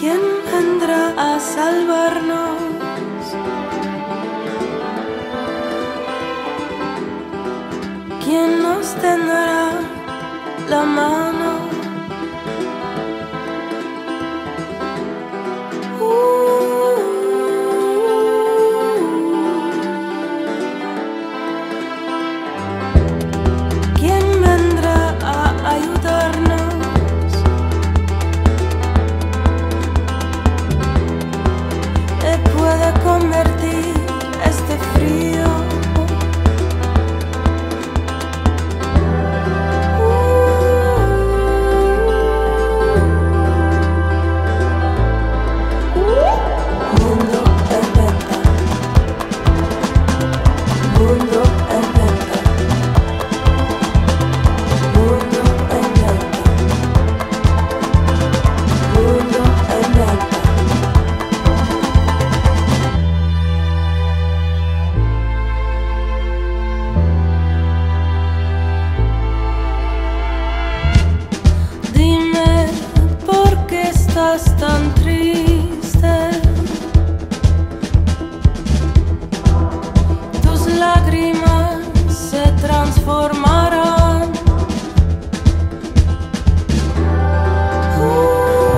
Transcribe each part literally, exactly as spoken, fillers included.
¿Quién vendrá a salvarnos? ¿Quién nos tendrá la mano? Tan triste, tus lágrimas se transformarán. Uh,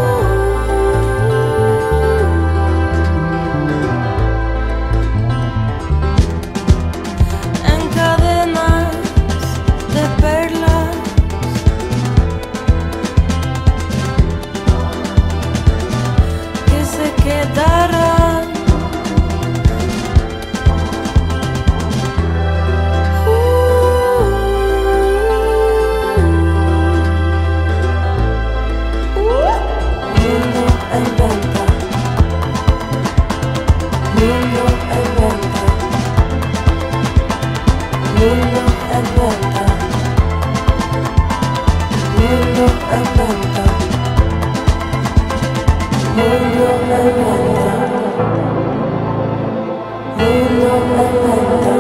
en cadenas de perlas. Mundo, mundo, mundo, mundo.